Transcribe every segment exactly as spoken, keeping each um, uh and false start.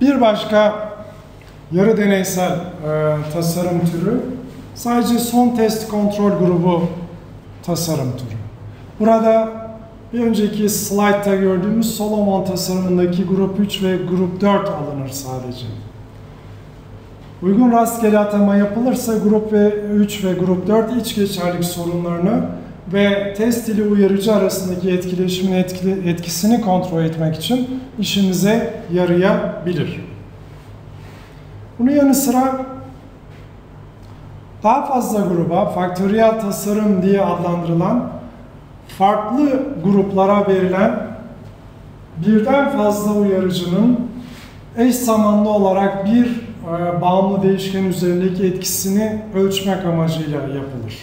Bir başka yarı deneysel e, tasarım türü sadece son test kontrol grubu tasarım türü. Burada bir önceki slaytta gördüğümüz Solomon tasarımındaki grup üç ve grup dört alınır sadece. Uygun rastgele atama yapılırsa grup üç ve grup dört iç geçerlik sorunlarını ve test ile uyarıcı arasındaki etkileşimin etkili, etkisini kontrol etmek için işimize yarayabilir. Bunun yanı sıra daha fazla gruba, faktöriyel tasarım diye adlandırılan farklı gruplara verilen birden fazla uyarıcının eş zamanlı olarak bir e, bağımlı değişken üzerindeki etkisini ölçmek amacıyla yapılır.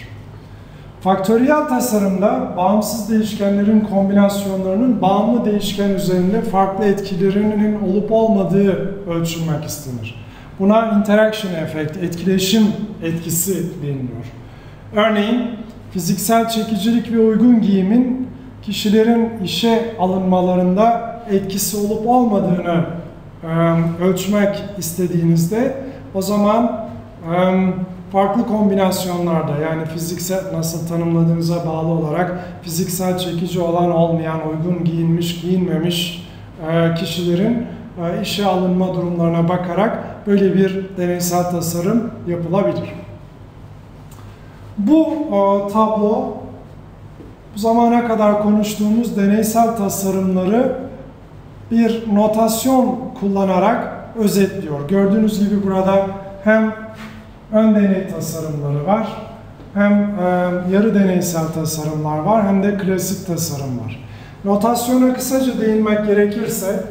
Faktöriyel tasarımda bağımsız değişkenlerin kombinasyonlarının bağımlı değişken üzerinde farklı etkilerinin olup olmadığı ölçülmek istenir. Buna interaction effect, etkileşim etkisi deniliyor. Örneğin fiziksel çekicilik ve uygun giyimin kişilerin işe alınmalarında etkisi olup olmadığını ölçmek istediğinizde o zaman farklı kombinasyonlarda, yani fiziksel nasıl tanımladığınıza bağlı olarak fiziksel çekici olan olmayan, uygun giyinmiş giyinmemiş kişilerin işe alınma durumlarına bakarak böyle bir deneysel tasarım yapılabilir. Bu o, tablo bu zamana kadar konuştuğumuz deneysel tasarımları bir notasyon kullanarak özetliyor. Gördüğünüz gibi burada hem ön deney tasarımları var, hem e, yarı deneysel tasarımlar var, hem de klasik tasarım var. Notasyona kısaca değinmek gerekirse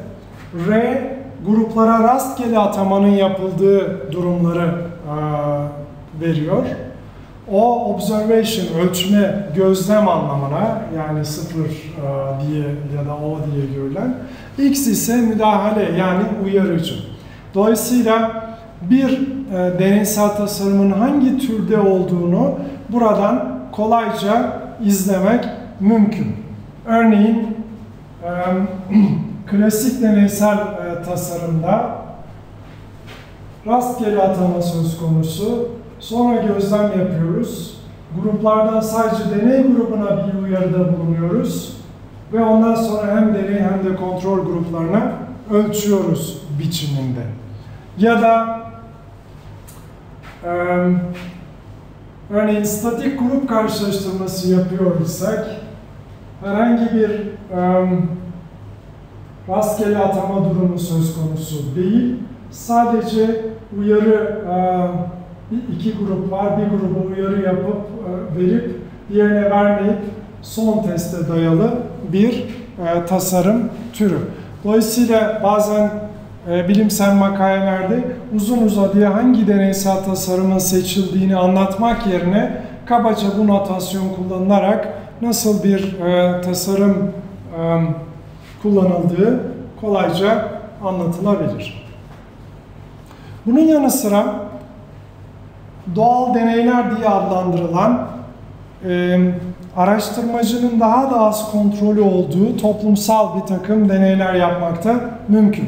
R, gruplara rastgele atamanın yapıldığı durumları e, veriyor. O, observation, ölçme, gözlem anlamına, yani sıfır e, diye ya da o diye görülen. X ise müdahale, yani uyarıcı. Dolayısıyla bir e, deneysel tasarımın hangi türde olduğunu buradan kolayca izlemek mümkün. Örneğin e, klasik deneysel e, tasarımda rastgele atama söz konusu. Sonra gözlem yapıyoruz. Gruplardan sadece deney grubuna bir uyarıda bulunuyoruz. Ve ondan sonra hem deney hem de kontrol gruplarına ölçüyoruz biçiminde. Ya da e, örneğin statik grup karşılaştırması yapıyor isek herhangi bir e, rastgele atama durumu söz konusu değil. Sadece uyarı e, İki grup var, bir gruba uyarı yapıp, verip, diğerine vermeyip son teste dayalı bir e, tasarım türü. Dolayısıyla bazen e, bilimsel makalelerde uzun uzadıya hangi deneysel tasarımın seçildiğini anlatmak yerine kabaca bu notasyon kullanılarak nasıl bir e, tasarım e, kullanıldığı kolayca anlatılabilir. Bunun yanı sıra doğal deneyler diye adlandırılan, e, araştırmacının daha da az kontrolü olduğu toplumsal bir takım deneyler yapmak da mümkün.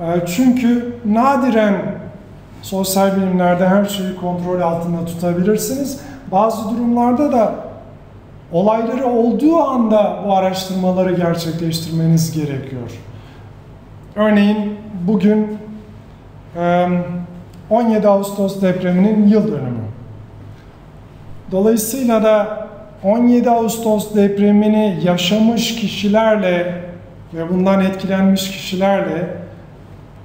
E, çünkü nadiren sosyal bilimlerde her şeyi kontrol altında tutabilirsiniz. Bazı durumlarda da olayları olduğu anda bu araştırmaları gerçekleştirmeniz gerekiyor. Örneğin bugün e, on yedi Ağustos depreminin yıl dönümü. Dolayısıyla da on yedi Ağustos depremini yaşamış kişilerle ve bundan etkilenmiş kişilerle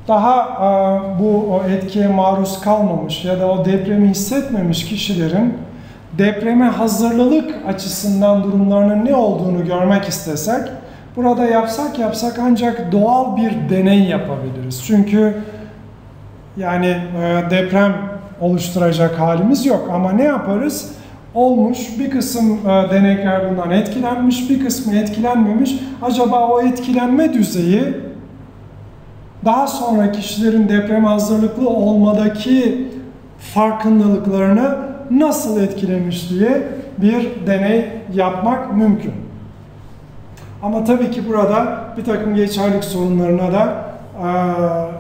daha bu etkiye maruz kalmamış ya da o depremi hissetmemiş kişilerin depreme hazırlılık açısından durumlarının ne olduğunu görmek istesek, burada yapsak yapsak ancak doğal bir deney yapabiliriz. Çünkü yani e, deprem oluşturacak halimiz yok ama ne yaparız? Olmuş bir kısım e, denekler bundan etkilenmiş, bir kısmı etkilenmemiş. Acaba o etkilenme düzeyi daha sonra kişilerin deprem hazırlıklı olmadaki farkındalıklarını nasıl etkilemiş diye bir deney yapmak mümkün. Ama tabii ki burada bir takım geçerlik sorunlarına da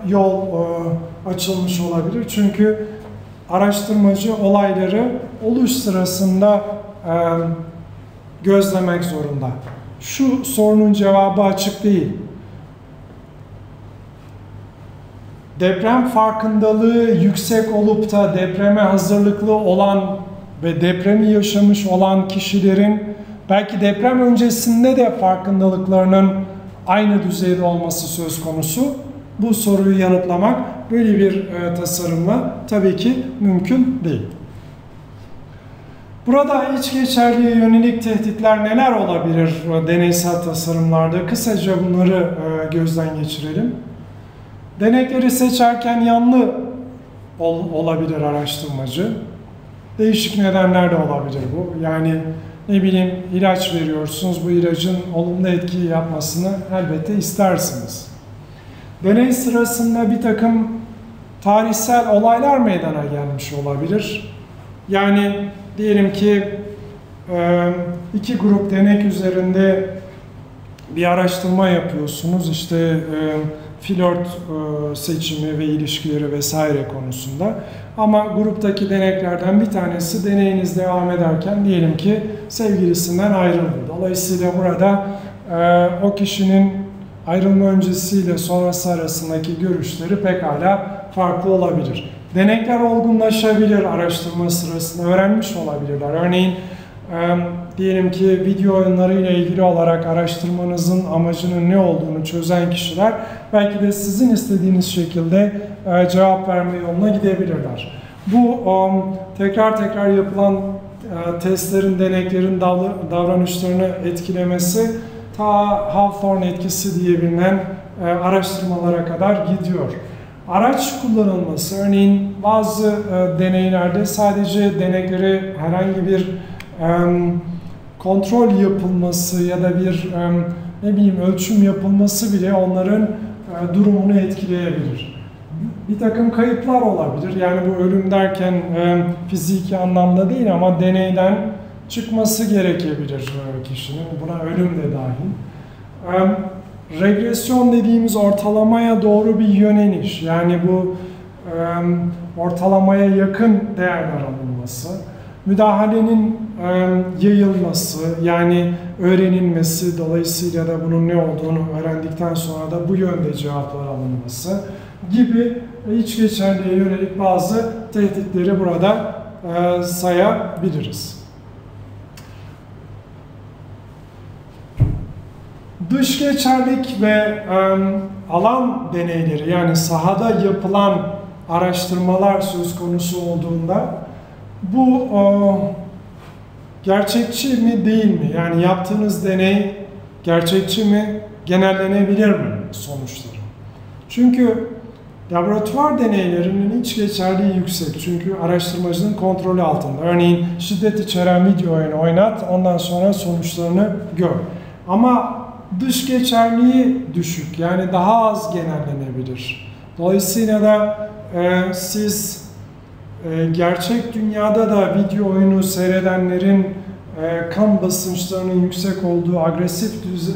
yol açılmış olabilir. Çünkü araştırmacı olayları oluş sırasında gözlemek zorunda. Şu sorunun cevabı açık değil. Deprem farkındalığı yüksek olup da depreme hazırlıklı olan ve depremi yaşamış olan kişilerin belki deprem öncesinde de farkındalıklarının aynı düzeyde olması söz konusu. Bu soruyu yanıtlamak böyle bir e, tasarımla tabii ki mümkün değil. Burada iç geçerliğe yönelik tehditler neler olabilir deneysel tasarımlarda? Kısaca bunları e, gözden geçirelim. Denekleri seçerken yanlı ol, olabilir araştırmacı. Değişik nedenler de olabilir bu. Yani ne bileyim, ilaç veriyorsunuz, bu ilacın olumlu etkiyi yapmasını elbette istersiniz. Deney sırasında bir takım tarihsel olaylar meydana gelmiş olabilir. Yani diyelim ki iki grup denek üzerinde bir araştırma yapıyorsunuz, işte flört seçimi ve ilişkileri vesaire konusunda. Ama gruptaki deneklerden bir tanesi deneyiniz devam ederken diyelim ki sevgilisinden ayrıldı. Dolayısıyla burada o kişinin ayrılma öncesiyle sonrası arasındaki görüşleri pekala farklı olabilir. Denekler olgunlaşabilir araştırma sırasında, öğrenmiş olabilirler. Örneğin diyelim ki video oyunları ile ilgili olarak araştırmanızın amacının ne olduğunu çözen kişiler belki de sizin istediğiniz şekilde cevap verme yoluna gidebilirler. Bu tekrar tekrar yapılan testlerin deneklerin davranışlarını etkilemesi ta Hawthorne etkisi diye bilinen araştırmalara kadar gidiyor. Araç kullanılması, örneğin bazı deneylerde sadece denekleri herhangi bir kontrol yapılması ya da bir ne bileyim ölçüm yapılması bile onların durumunu etkileyebilir. Bir takım kayıplar olabilir. Yani bu ölüm derken fiziki anlamda değil ama deneyden çıkması gerekebilir kişinin. Buna ölüm de dahil. Regresyon dediğimiz ortalamaya doğru bir yöneliş. Yani bu ortalamaya yakın değerler alınması. Müdahalenin yayılması, yani öğrenilmesi, dolayısıyla da bunun ne olduğunu öğrendikten sonra da bu yönde cevaplar alınması gibi iç geçerliğe yönelik bazı tehditleri burada sayabiliriz. Dış geçerlik ve alan deneyleri, yani sahada yapılan araştırmalar söz konusu olduğunda bu gerçekçi mi değil mi? Yani yaptığınız deney gerçekçi mi? Genellenebilir mi sonuçları? Çünkü laboratuvar deneylerinin iç geçerliği yüksek. Çünkü araştırmacının kontrolü altında. Örneğin şiddet içeren video oyunu oynat, ondan sonra sonuçlarını gör. Ama dış geçerliği düşük. Yani daha az genellenebilir. Dolayısıyla da e, siz gerçek dünyada da video oyunu seyredenlerin kan basınçlarının yüksek olduğu, agresif düze,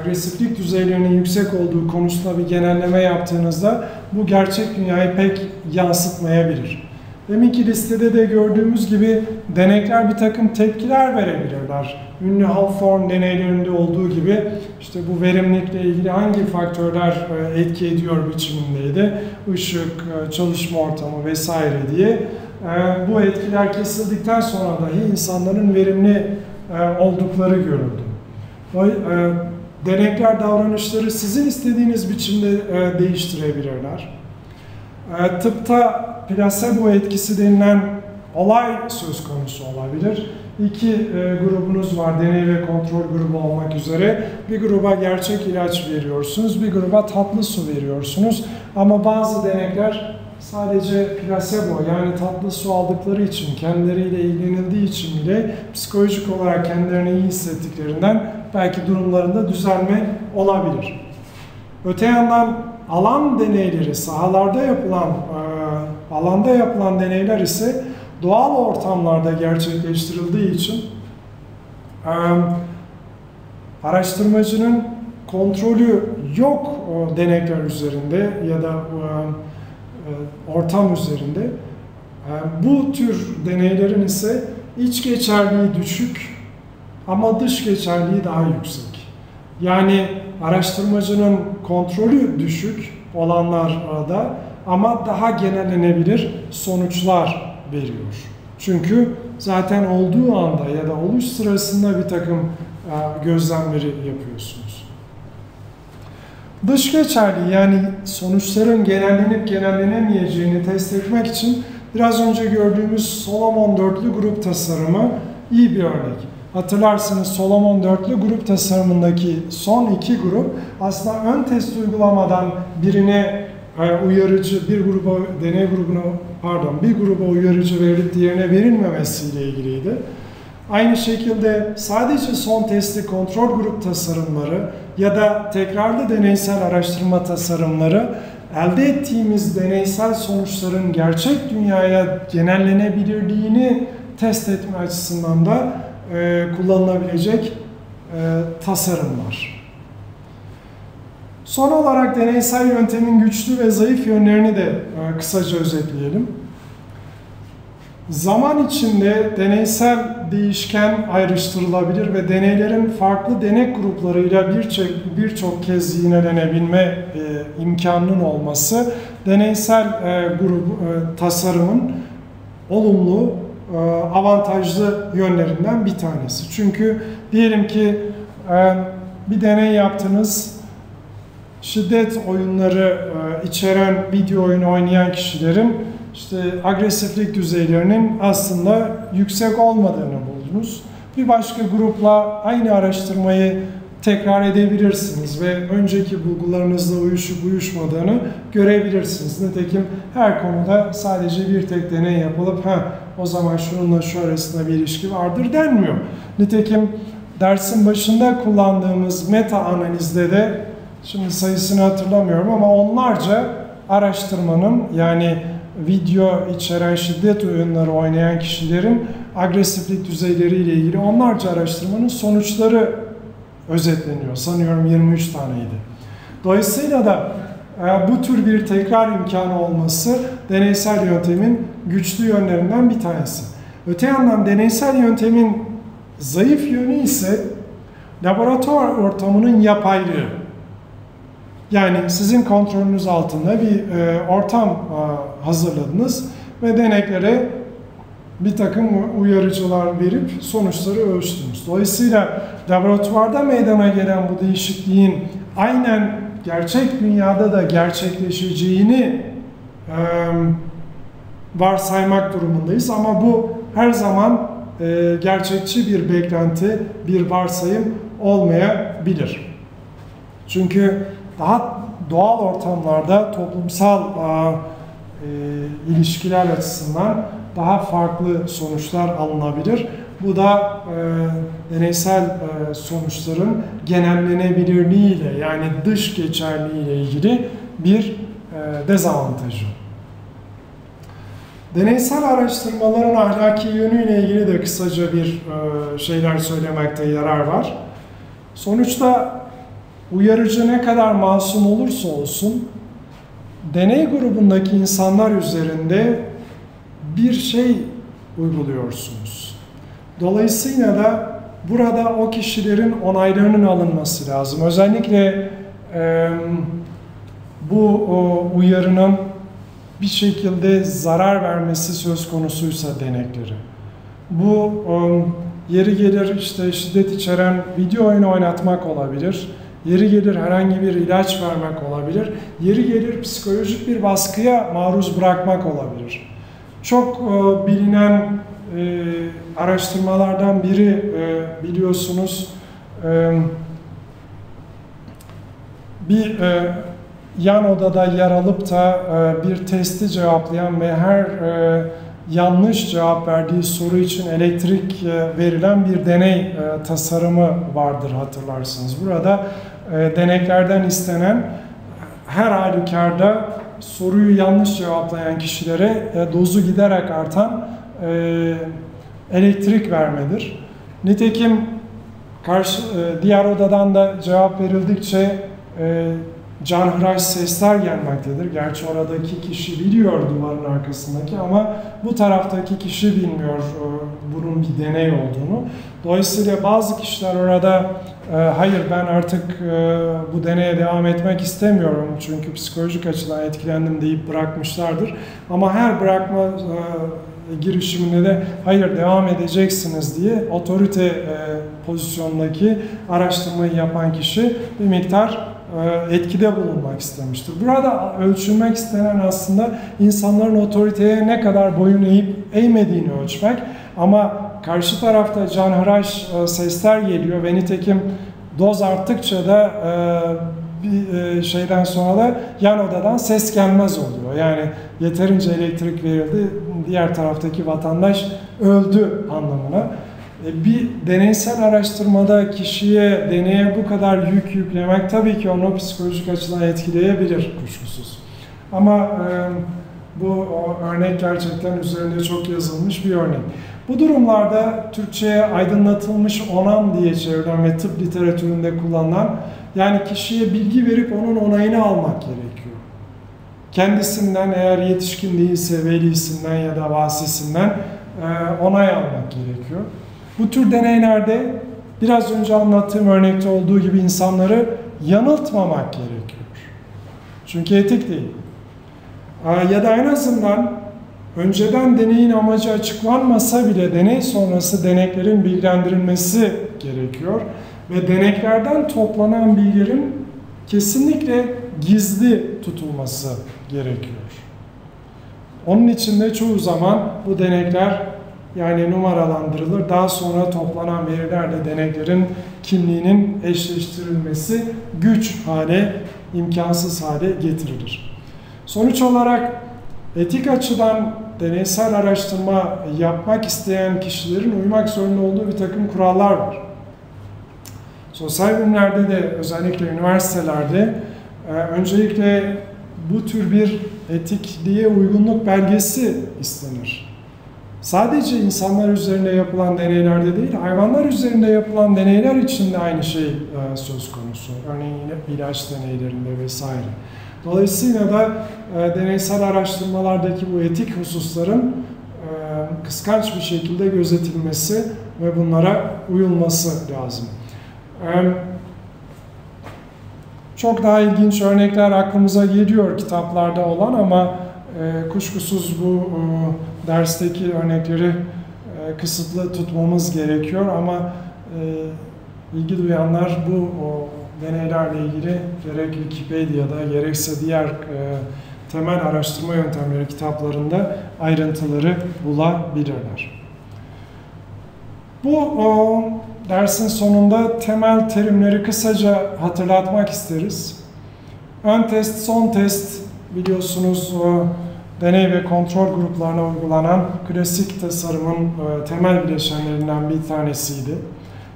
agresiflik düzeylerinin yüksek olduğu konusunda bir genelleme yaptığınızda bu gerçek dünyayı pek yansıtmayabilir. Deminki listede de gördüğümüz gibi denekler bir takım tepkiler verebilirler. Ünlü Hawthorne deneylerinde olduğu gibi işte bu verimlilikle ilgili hangi faktörler etki ediyor biçimindeydi. Işık, çalışma ortamı vesaire diye. Bu etkiler kesildikten sonra dahi insanların verimli oldukları görüldü. Denekler davranışları sizin istediğiniz biçimde değiştirebilirler. Tıpta plasebo etkisi denilen olay söz konusu olabilir. İki e, grubunuz var, deney ve kontrol grubu olmak üzere. Bir gruba gerçek ilaç veriyorsunuz, bir gruba tatlı su veriyorsunuz. Ama bazı denekler sadece plasebo, yani tatlı su aldıkları için, kendileriyle ilgilenildiği için bile psikolojik olarak kendilerini iyi hissettiklerinden belki durumlarında düzelme olabilir. Öte yandan alan deneyleri, sahalarda yapılan e, alanda yapılan deneyler ise doğal ortamlarda gerçekleştirildiği için e, araştırmacının kontrolü yok denekler üzerinde ya da ortam üzerinde. Bu tür deneylerin ise iç geçerliği düşük ama dış geçerliği daha yüksek. Yani araştırmacının kontrolü düşük olanlarda ama daha genellenebilir sonuçlar veriyor. Çünkü zaten olduğu anda ya da oluş sırasında bir takım gözlemleri yapıyorsunuz. Dış geçerli, yani sonuçların genellenip genellenemeyeceğini test etmek için biraz önce gördüğümüz Solomon dörtlü grup tasarımı iyi bir örnek. Hatırlarsınız, Solomon dörtlü grup tasarımındaki son iki grup aslında ön test uygulamadan birine uyarıcı, bir gruba, deney grubuna, pardon, bir gruba uyarıcı verilip diğerine verilmemesiyle ilgiliydi. Aynı şekilde sadece son testi kontrol grup tasarımları ya da tekrarlı deneysel araştırma tasarımları elde ettiğimiz deneysel sonuçların gerçek dünyaya genellenebilirliğini test etme açısından da e, kullanılabilecek e, tasarımlar. Son olarak deneysel yöntemin güçlü ve zayıf yönlerini de e, kısaca özetleyelim. Zaman içinde deneysel değişken ayrıştırılabilir ve deneylerin farklı denek gruplarıyla birçok kez yinelenebilme e, imkanının olması deneysel e, grup e, tasarımın olumlu, e, avantajlı yönlerinden bir tanesi. Çünkü diyelim ki e, bir deney yaptınız, şiddet oyunları e, içeren video oyunu oynayan kişilerin İşte agresiflik düzeylerinin aslında yüksek olmadığını buldunuz. Bir başka grupla aynı araştırmayı tekrar edebilirsiniz ve önceki bulgularınızla uyuşup uyuşmadığını görebilirsiniz. Nitekim her konuda sadece bir tek deney yapılıp ha o zaman şununla şu arasında bir ilişki vardır denmiyor. Nitekim dersin başında kullandığımız meta analizde de, şimdi sayısını hatırlamıyorum ama onlarca araştırmanın, yani video içeren şiddet oyunları oynayan kişilerin agresiflik düzeyleriyle ilgili onlarca araştırmanın sonuçları özetleniyor. Sanıyorum yirmi üç taneydi. Dolayısıyla da bu tür bir tekrar imkanı olması deneysel yöntemin güçlü yönlerinden bir tanesi. Öte yandan deneysel yöntemin zayıf yönü ise laboratuvar ortamının yapaylığı. Yani sizin kontrolünüz altında bir e, ortam e, hazırladınız ve deneklere bir takım uyarıcılar verip sonuçları ölçtünüz. Dolayısıyla laboratuvarda meydana gelen bu değişikliğin aynen gerçek dünyada da gerçekleşeceğini e, varsaymak durumundayız. Ama bu her zaman e, gerçekçi bir beklenti, bir varsayım olmayabilir. Çünkü daha doğal ortamlarda toplumsal e, ilişkiler açısından daha farklı sonuçlar alınabilir. Bu da e, deneysel e, sonuçların genellenebilirliğiyle, yani dış geçerliğiyle ilgili bir e, dezavantajı. Deneysel araştırmaların ahlaki yönüyle ilgili de kısaca bir e, şeyler söylemekte yarar var. Sonuçta uyarıcı ne kadar masum olursa olsun, deney grubundaki insanlar üzerinde bir şey uyguluyorsunuz. Dolayısıyla da burada o kişilerin onaylarının alınması lazım. Özellikle e, bu o, uyarının bir şekilde zarar vermesi söz konusuysa denekleri. Bu o, yeri gelir işte şiddet içeren video oyunu oynatmak olabilir. Yeri gelir herhangi bir ilaç vermek olabilir. Yeri gelir psikolojik bir baskıya maruz bırakmak olabilir. Çok e, bilinen e, araştırmalardan biri e, biliyorsunuz e, bir e, yan odada yer alıp da e, bir testi cevaplayan ve her e, yanlış cevap verdiği soru için elektrik verilen bir deney tasarımı vardır, hatırlarsınız. Burada deneklerden istenen her halükarda soruyu yanlış cevaplayan kişilere dozu giderek artan elektrik vermedir. Nitekim karşı, diğer odadan da cevap verildikçe e, canhıraş sesler gelmektedir. Gerçi oradaki kişi biliyor duvarın arkasındaki ama bu taraftaki kişi bilmiyor e, bunun bir deney olduğunu. Dolayısıyla bazı kişiler orada e, hayır ben artık e, bu deneye devam etmek istemiyorum çünkü psikolojik açıdan etkilendim deyip bırakmışlardır. Ama her bırakma e, girişiminde de hayır devam edeceksiniz diye otorite e, pozisyondaki araştırmayı yapan kişi bir miktar e, etkide bulunmak istemiştir. Burada ölçülmek istenen aslında insanların otoriteye ne kadar boyun eğip eğmediğini ölçmek ama karşı tarafta canhıraş e, sesler geliyor ve nitekim doz arttıkça da e, bir şeyden sonra da yan odadan ses gelmez oluyor. Yani yeterince elektrik verildi, diğer taraftaki vatandaş öldü anlamına. Bir deneysel araştırmada kişiye, deneye bu kadar yük yüklemek tabii ki onu psikolojik açıdan etkileyebilir kuşkusuz. Ama bu örnek gerçekten üzerinde çok yazılmış bir örnek. Bu durumlarda Türkçe'ye aydınlatılmış onam diye çevrilen ve tıp literatüründe kullanılan, yani kişiye bilgi verip onun onayını almak gerekiyor. Kendisinden, eğer yetişkin değilse velisinden ya da vasisinden onay almak gerekiyor. Bu tür deneylerde biraz önce anlattığım örnekte olduğu gibi insanları yanıltmamak gerekiyor. Çünkü etik değil. Ya da en azından önceden deneyin amacı açıklanmasa bile deney sonrası deneklerin bilgilendirilmesi gerekiyor. Ve deneklerden toplanan bilgilerin kesinlikle gizli tutulması gerekiyor. Onun için de çoğu zaman bu denekler yani numaralandırılır. Daha sonra toplanan verilerle deneklerin kimliğinin eşleştirilmesi güç hale, imkansız hale getirilir. Sonuç olarak etik açıdan deneysel araştırma yapmak isteyen kişilerin uymak zorunda olduğu bir takım kurallar var. Sosyal bilimlerde de özellikle üniversitelerde öncelikle bu tür bir etikliğe uygunluk belgesi istenir. Sadece insanlar üzerinde yapılan deneylerde değil, hayvanlar üzerinde yapılan deneyler için de aynı şey söz konusu. Örneğin ilaç deneylerinde vesaire. Dolayısıyla da deneysel araştırmalardaki bu etik hususların kıskanç bir şekilde gözetilmesi ve bunlara uyulması lazım. Çok daha ilginç örnekler aklımıza geliyor kitaplarda olan ama kuşkusuz bu dersteki örnekleri kısıtlı tutmamız gerekiyor ama ilgi duyanlar bu deneylerle ilgili gerek Wikipedia'da gerekse diğer temel araştırma yöntemleri kitaplarında ayrıntıları bulabilirler. Bu dersin sonunda temel terimleri kısaca hatırlatmak isteriz. Ön test, son test biliyorsunuz deney ve kontrol gruplarına uygulanan klasik tasarımın temel bileşenlerinden bir tanesiydi.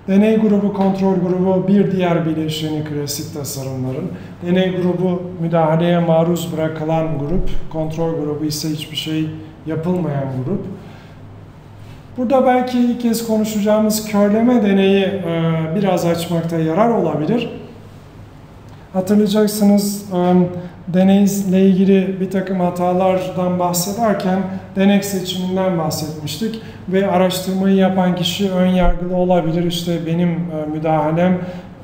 Deney grubu, kontrol grubu bir diğer bileşeni klasik tasarımların. Deney grubu müdahaleye maruz bırakılan grup, kontrol grubu ise hiçbir şey yapılmayan grup. Burada belki ilk kez konuşacağımız körleme deneyi biraz açmakta yarar olabilir. Hatırlayacaksınız deneyle ilgili bir takım hatalardan bahsederken denek seçiminden bahsetmiştik. Ve araştırmayı yapan kişi ön yargılı olabilir. İşte benim müdahalem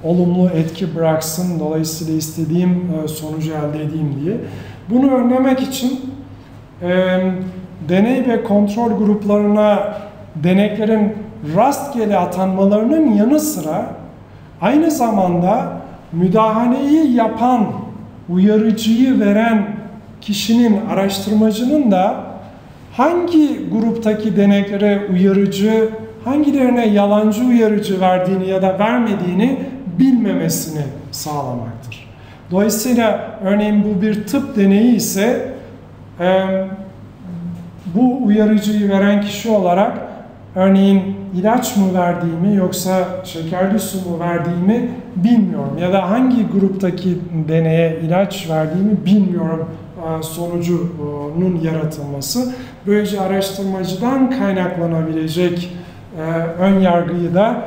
olumlu etki bıraksın, dolayısıyla istediğim sonucu elde edeyim diye. Bunu önlemek için deney ve kontrol gruplarına deneklerin rastgele atanmalarının yanı sıra aynı zamanda müdahaleyi yapan, uyarıcıyı veren kişinin, araştırmacının da hangi gruptaki deneklere uyarıcı, hangilerine yalancı uyarıcı verdiğini ya da vermediğini bilmemesini sağlamaktır. Dolayısıyla örneğin bu bir tıp deneyi ise bu uyarıcıyı veren kişi olarak örneğin ilaç mı verdiğimi yoksa şekerli su mu verdiğimi bilmiyorum. Ya da hangi gruptaki deneye ilaç verdiğimi bilmiyorum sonucunun yaratılması. Böylece araştırmacıdan kaynaklanabilecek ön yargıyı da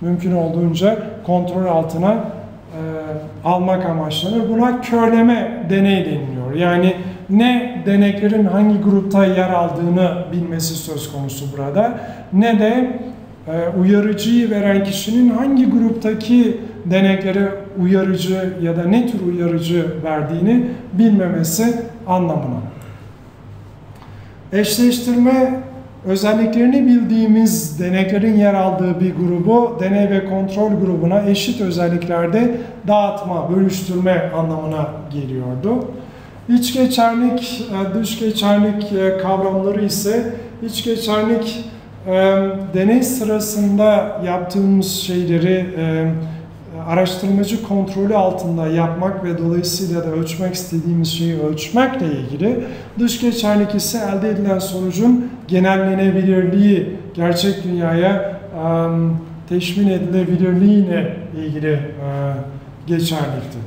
mümkün olduğunca kontrol altına almak amaçlanır. Buna körleme deney deniliyor. Yani ne deneklerin hangi grupta yer aldığını bilmesi söz konusu burada, ne de uyarıcıyı veren kişinin hangi gruptaki deneklere uyarıcı ya da ne tür uyarıcı verdiğini bilmemesi anlamına. Eşleştirme özelliklerini bildiğimiz deneklerin yer aldığı bir grubu deney ve kontrol grubuna eşit özelliklerde dağıtma, bölüştürme anlamına geliyordu. İç geçerlik, dış geçerlik kavramları ise iç geçerlik deney sırasında yaptığımız şeyleri araştırmacı kontrolü altında yapmak ve dolayısıyla da ölçmek istediğimiz şeyi ölçmekle ilgili. Dış geçerlik ise elde edilen sonucun genellenebilirliği, gerçek dünyaya teşmin edilebilirliğiyle ilgili geçerlikti.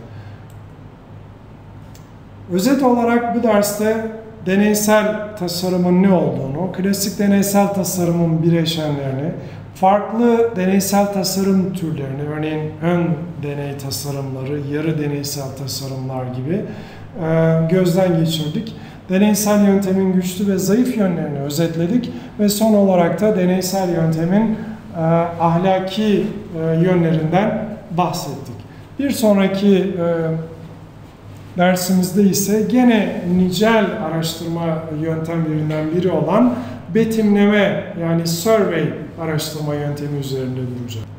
Özet olarak bu derste deneysel tasarımın ne olduğunu, klasik deneysel tasarımın bileşenlerini, farklı deneysel tasarım türlerini, örneğin ön deney tasarımları, yarı deneysel tasarımlar gibi gözden geçirdik. Deneysel yöntemin güçlü ve zayıf yönlerini özetledik ve son olarak da deneysel yöntemin ahlaki yönlerinden bahsettik. Bir sonraki dersimizde ise gene nicel araştırma yöntemlerinden biri olan betimleme, yani survey araştırma yöntemi üzerinde duracak.